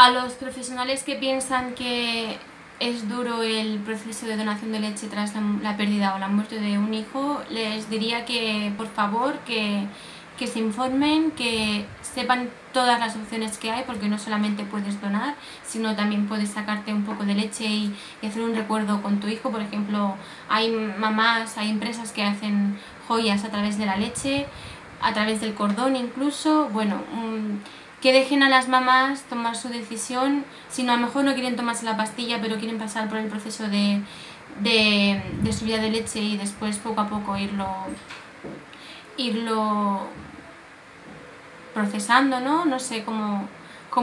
A los profesionales que piensan que es duro el proceso de donación de leche tras la pérdida o la muerte de un hijo, les diría que por favor que se informen, que sepan todas las opciones que hay, porque no solamente puedes donar, sino también puedes sacarte un poco de leche y hacer un recuerdo con tu hijo. Por ejemplo, hay mamás, hay empresas que hacen joyas a través de la leche, a través del cordón incluso. Bueno, que dejen a las mamás tomar su decisión, si no, a lo mejor no quieren tomarse la pastilla, pero quieren pasar por el proceso de subida de leche y después poco a poco irlo procesando, ¿no? No sé cómo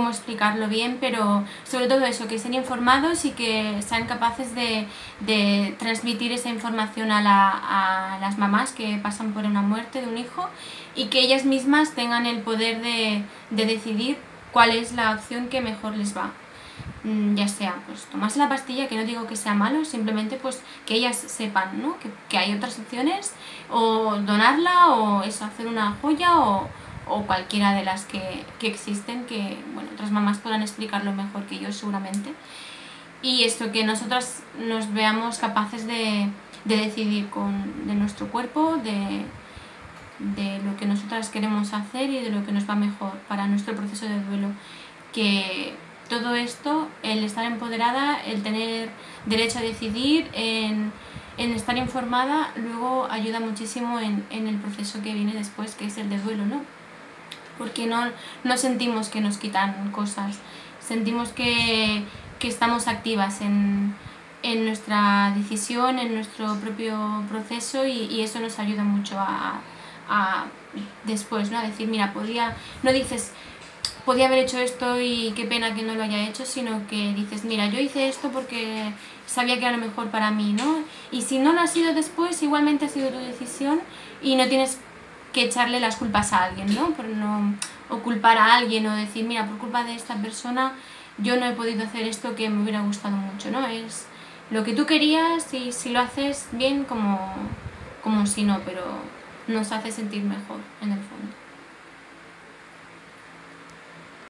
explicarlo bien, pero sobre todo eso, que estén informados y que sean capaces de transmitir esa información a las mamás que pasan por una muerte de un hijo, y que ellas mismas tengan el poder de decidir cuál es la opción que mejor les va. Ya sea pues tomarse la pastilla, que no digo que sea malo, simplemente pues que ellas sepan, ¿no? que hay otras opciones, o donarla, o eso, hacer una joya, o cualquiera de las que existen, que bueno, otras mamás podrán explicarlo mejor que yo seguramente. Y esto, que nosotras nos veamos capaces de decidir de nuestro cuerpo, de lo que nosotras queremos hacer y de lo que nos va mejor para nuestro proceso de duelo. Que todo esto, el estar empoderada, el tener derecho a decidir, en estar informada, luego ayuda muchísimo en el proceso que viene después, que es el de duelo, ¿no? Porque no sentimos que nos quitan cosas, sentimos que estamos activas en nuestra decisión, en nuestro propio proceso, y eso nos ayuda mucho a después, ¿no? A decir, mira, no dices, podía haber hecho esto y qué pena que no lo haya hecho, sino que dices, mira, yo hice esto porque sabía que era lo mejor para mí, ¿no? Y si no lo ha sido después, igualmente ha sido tu decisión y no tienes que echarle las culpas a alguien, ¿no? O culpar a alguien, o decir, mira, por culpa de esta persona yo no he podido hacer esto que me hubiera gustado mucho, ¿no? Es lo que tú querías, y si lo haces bien, como si no, pero nos hace sentir mejor en el fondo.